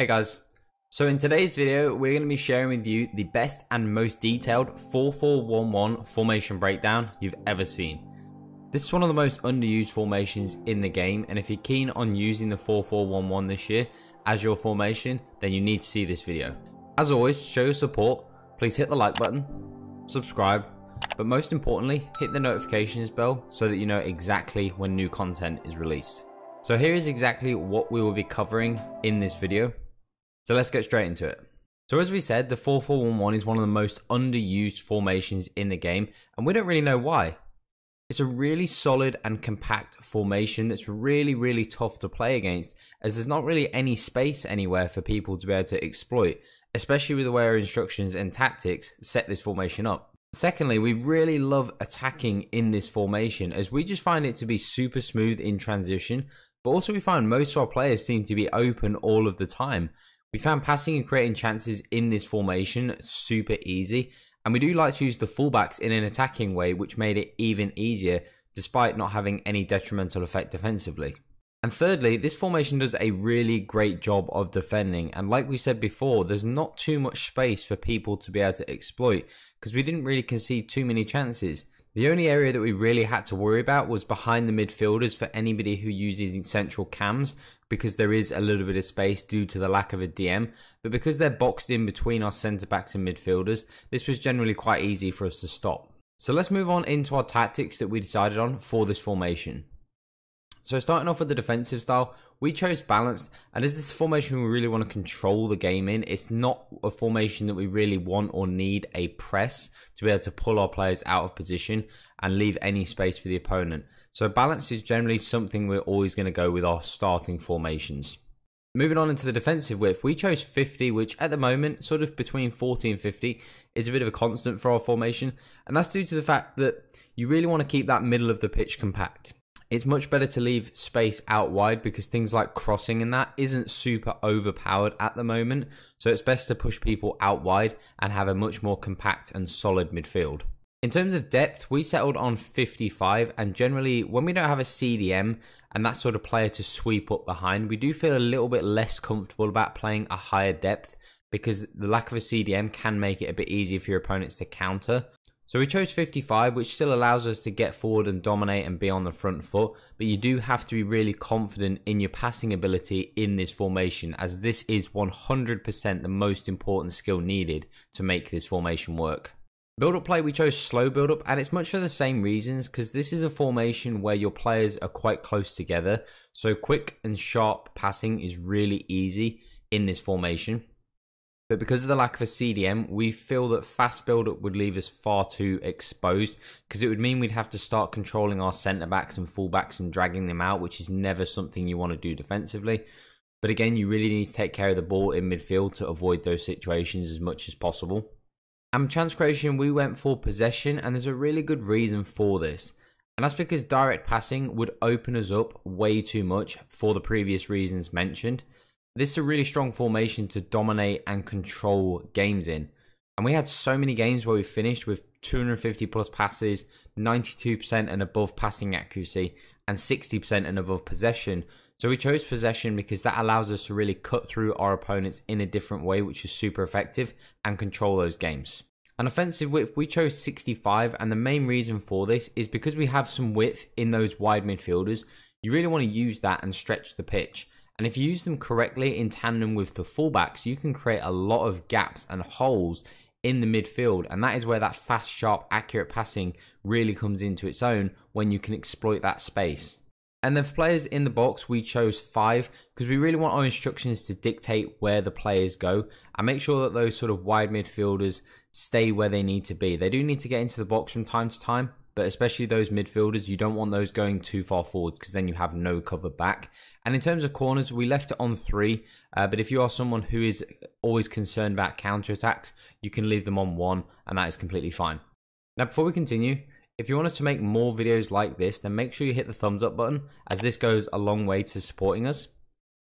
Hey guys, so in today's video we're going to be sharing with you the best and most detailed 4-4-1-1 formation breakdown you've ever seen. This is one of the most underused formations in the game, and if you're keen on using the 4-4-1-1 this year as your formation, then you need to see this video. As always, to show your support, please hit the like button, subscribe, but most importantly hit the notifications bell so that you know exactly when new content is released. So here is exactly what we will be covering in this video. So let's get straight into it. So as we said, the 4-4-1-1 is one of the most underused formations in the game, and we don't really know why. It's a really solid and compact formation that's really tough to play against, as there's not really any space anywhere for people to be able to exploit, especially with the way our instructions and tactics set this formation up. Secondly, we really love attacking in this formation, as we just find it to be super smooth in transition, but also we find most of our players seem to be open all of the time. We found passing and creating chances in this formation super easy, and we do like to use the fullbacks in an attacking way, which made it even easier despite not having any detrimental effect defensively. And thirdly, this formation does a really great job of defending, and like we said before, there's not too much space for people to be able to exploit because we didn't really concede too many chances. The only area that we really had to worry about was behind the midfielders for anybody who uses central cams, because there is a little bit of space due to the lack of a DM, but because they're boxed in between our centre backs and midfielders, this was generally quite easy for us to stop. So let's move on into our tactics that we decided on for this formation. So starting off with the defensive style, we chose balanced, and as this formation we really want to control the game in, it's not a formation that we really want or need a press to be able to pull our players out of position and leave any space for the opponent. So balance is generally something we're always going to go with our starting formations. Moving on into the defensive width, we chose 50, which at the moment, sort of between 40 and 50, is a bit of a constant for our formation, and that's due to the fact that you really want to keep that middle of the pitch compact. It's much better to leave space out wide because things like crossing and that isn't super overpowered at the moment, so it's best to push people out wide and have a much more compact and solid midfield. In terms of depth, we settled on 55, and generally when we don't have a CDM and that sort of player to sweep up behind, we do feel a little bit less comfortable about playing a higher depth because the lack of a CDM can make it a bit easier for your opponents to counter. So we chose 55, which still allows us to get forward and dominate and be on the front foot, but you do have to be really confident in your passing ability in this formation, as this is 100% the most important skill needed to make this formation work. Build-up play, we chose slow build-up, and it's much for the same reasons, because this is a formation where your players are quite close together, so quick and sharp passing is really easy in this formation. But because of the lack of a CDM, we feel that fast build-up would leave us far too exposed, because it would mean we'd have to start controlling our centre-backs and full-backs and dragging them out, which is never something you want to do defensively. But again, you really need to take care of the ball in midfield to avoid those situations as much as possible. And chance creation, we went for possession, and there's a really good reason for this. And that's because direct passing would open us up way too much for the previous reasons mentioned. This is a really strong formation to dominate and control games in, and we had so many games where we finished with 250 plus passes, 92% and above passing accuracy, and 60% and above possession. So we chose possession because that allows us to really cut through our opponents in a different way, which is super effective, and control those games. An offensive width, we chose 65, and the main reason for this is because we have some width in those wide midfielders. You really want to use that and stretch the pitch. And if you use them correctly in tandem with the fullbacks, you can create a lot of gaps and holes in the midfield. And that is where that fast, sharp, accurate passing really comes into its own, when you can exploit that space. And then for players in the box, we chose 5, because we really want our instructions to dictate where the players go and make sure that those sort of wide midfielders stay where they need to be. They do need to get into the box from time to time, but especially those midfielders, you don't want those going too far forwards, because then you have no cover back. And in terms of corners, we left it on 3, but if you are someone who is always concerned about counterattacks, you can leave them on 1, and that is completely fine. Now before we continue, if you want us to make more videos like this, then make sure you hit the thumbs up button, as this goes a long way to supporting us.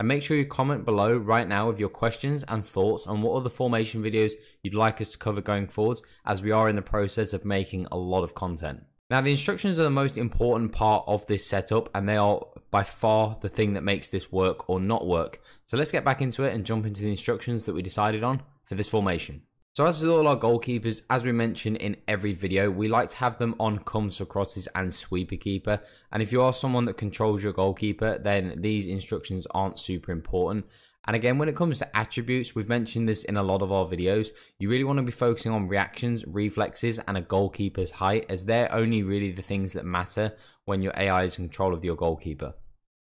And make sure you comment below right now with your questions and thoughts on what other formation videos you'd like us to cover going forwards, as we are in the process of making a lot of content. Now the instructions are the most important part of this setup, and they are by far the thing that makes this work or not work. So let's get back into it and jump into the instructions that we decided on for this formation. So as with all our goalkeepers, as we mention in every video, we like to have them on comes for crosses and sweeper keeper. And if you are someone that controls your goalkeeper, then these instructions aren't super important. And again, when it comes to attributes, we've mentioned this in a lot of our videos, you really want to be focusing on reactions, reflexes, and a goalkeeper's height, as they're only really the things that matter when your AI is in control of your goalkeeper.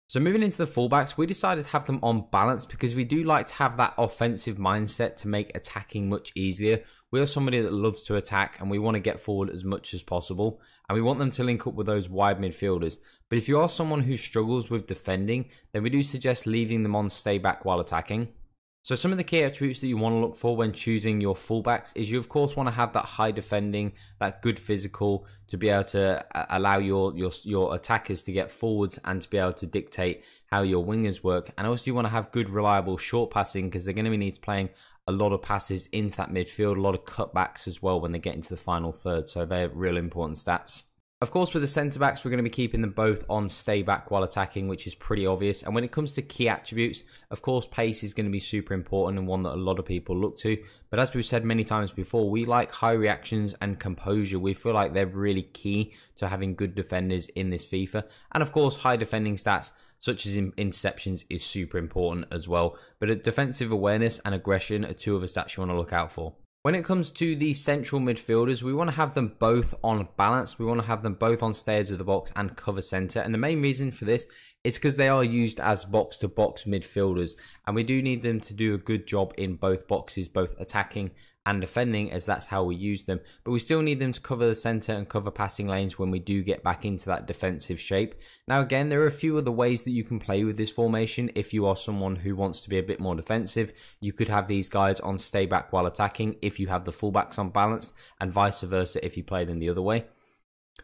So moving into the fullbacks, we decided to have them on balance because we do like to have that offensive mindset to make attacking much easier. We are somebody that loves to attack and we want to get forward as much as possible, and we want them to link up with those wide midfielders. But if you are someone who struggles with defending, then we do suggest leaving them on stay back while attacking. So some of the key attributes that you want to look for when choosing your fullbacks is you of course want to have that high defending, that good physical to be able to allow your attackers to get forwards and to be able to dictate how your wingers work. And also you want to have good reliable short passing because they're going to need playing a lot of passes into that midfield, a lot of cutbacks as well when they get into the final third. So they're real important stats. Of course, with the centre backs, we're going to be keeping them both on stay back while attacking, which is pretty obvious. And when it comes to key attributes, of course, pace is going to be super important and one that a lot of people look to. But as we've said many times before, we like high reactions and composure. We feel like they're really key to having good defenders in this FIFA. And of course, high defending stats such as interceptions is super important as well. But defensive awareness and aggression are two of the stats you want to look out for. When it comes to the central midfielders, we want to have them both on balance. We want to have them both on stay edge of the box and cover centre. And the main reason for this is because they are used as box-to-box midfielders. And we do need them to do a good job in both boxes, both attacking and defending, as that's how we use them. But we still need them to cover the centre and cover passing lanes when we do get back into that defensive shape. Now again, there are a few other ways that you can play with this formation. If you are someone who wants to be a bit more defensive, you could have these guys on stay back while attacking if you have the fullbacks on balance, and vice versa if you play them the other way.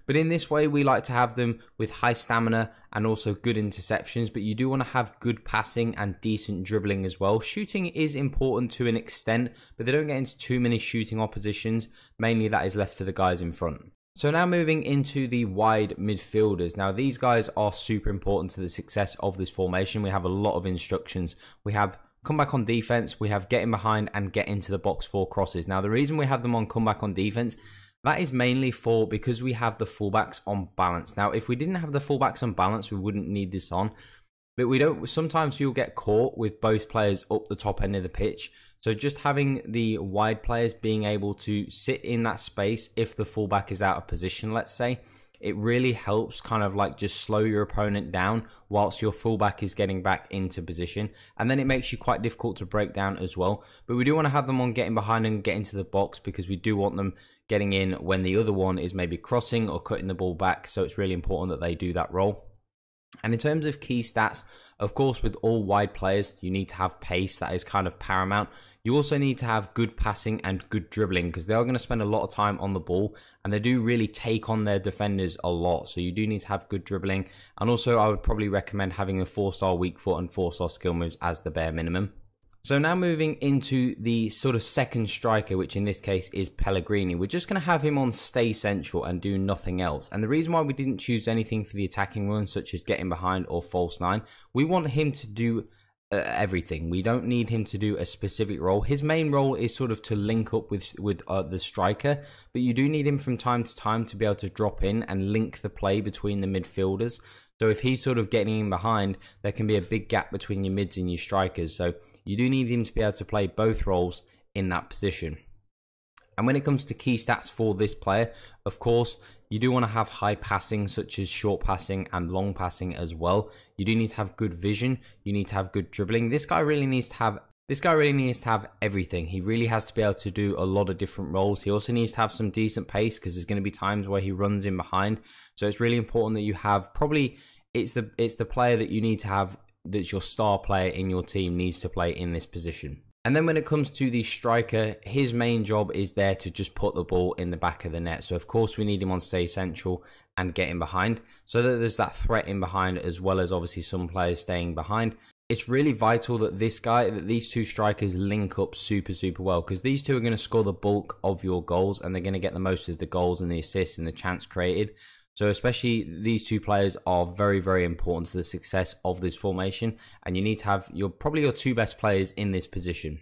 But in this way, we like to have them with high stamina and also good interceptions, but you do want to have good passing and decent dribbling as well. Shooting is important to an extent, but they don't get into too many shooting oppositions. Mainly that is left for the guys in front. So now moving into the wide midfielders. Now these guys are super important to the success of this formation. We have a lot of instructions. We have come back on defense, we have getting behind and get into the box for crosses. Now the reason we have them on come back on defense, that is mainly for because we have the fullbacks on balance. Now, if we didn't have the fullbacks on balance, we wouldn't need this on. But we don't. Sometimes you'll get caught with both players up the top end of the pitch. So just having the wide players being able to sit in that space if the fullback is out of position, let's say, it really helps kind of like just slow your opponent down whilst your fullback is getting back into position. And then it makes you quite difficult to break down as well. But we do want to have them on getting behind and get into the box because we do want them getting in when the other one is maybe crossing or cutting the ball back. So it's really important that they do that role. And in terms of key stats, of course, with all wide players, you need to have pace. That is kind of paramount. You also need to have good passing and good dribbling because they are going to spend a lot of time on the ball and they do really take on their defenders a lot. So you do need to have good dribbling. And also I would probably recommend having a 4-star weak foot and 4-star skill moves as the bare minimum. So now moving into the sort of second striker, which in this case is Pellegrini. We're just going to have him on stay central and do nothing else. And the reason why we didn't choose anything for the attacking run, such as getting behind or false nine, we want him to do everything. We don't need him to do a specific role. His main role is sort of to link up with the striker, but you do need him from time to time to be able to drop in and link the play between the midfielders. So if he's sort of getting in behind, there can be a big gap between your mids and your strikers. So you do need him to be able to play both roles in that position. And when it comes to key stats for this player, of course, you do want to have high passing, such as short passing and long passing as well. You do need to have good vision. You need to have good dribbling. This guy really needs to have everything. He really has to be able to do a lot of different roles. He also needs to have some decent pace because there's going to be times where he runs in behind. So it's really important that you have probably it's the player that you need to have, that's your star player in your team, needs to play in this position. And then when it comes to the striker, his main job is there to just put the ball in the back of the net. So of course we need him on stay central and get in behind so that there's that threat in behind, as well as obviously some players staying behind. It's really vital that these two strikers link up super well, because these two are going to score the bulk of your goals and they're going to get the most of the goals and the assists and the chance created. So especially these two players are very, very important to the success of this formation, and you need to have probably your two best players in this position.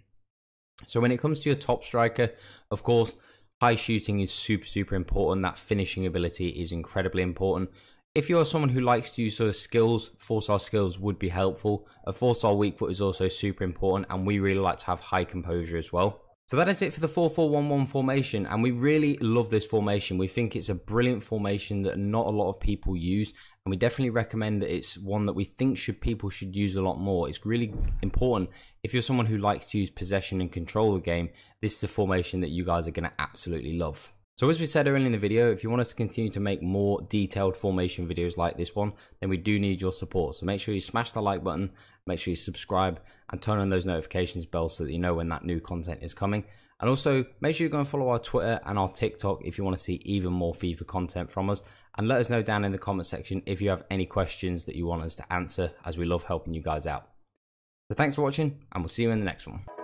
So when it comes to your top striker, of course, high shooting is super, super important. That finishing ability is incredibly important. If you're someone who likes to use sort of skills, four-star skills would be helpful. A four-star weak foot is also super important, and we really like to have high composure as well. So that is it for the 4-4-1-1 formation, and we really love this formation. We think it's a brilliant formation that not a lot of people use, and we definitely recommend that it's one that we think people should use a lot more. It's really important. If you're someone who likes to use possession and control the game, this is a formation that you guys are going to absolutely love. So as we said earlier in the video, if you want us to continue to make more detailed formation videos like this one, then we do need your support. So make sure you smash the like button, make sure you subscribe and turn on those notifications bells so that you know when that new content is coming. And also make sure you go and follow our Twitter and our TikTok if you want to see even more FIFA content from us. And let us know down in the comment section if you have any questions that you want us to answer, as we love helping you guys out. So thanks for watching, and we'll see you in the next one.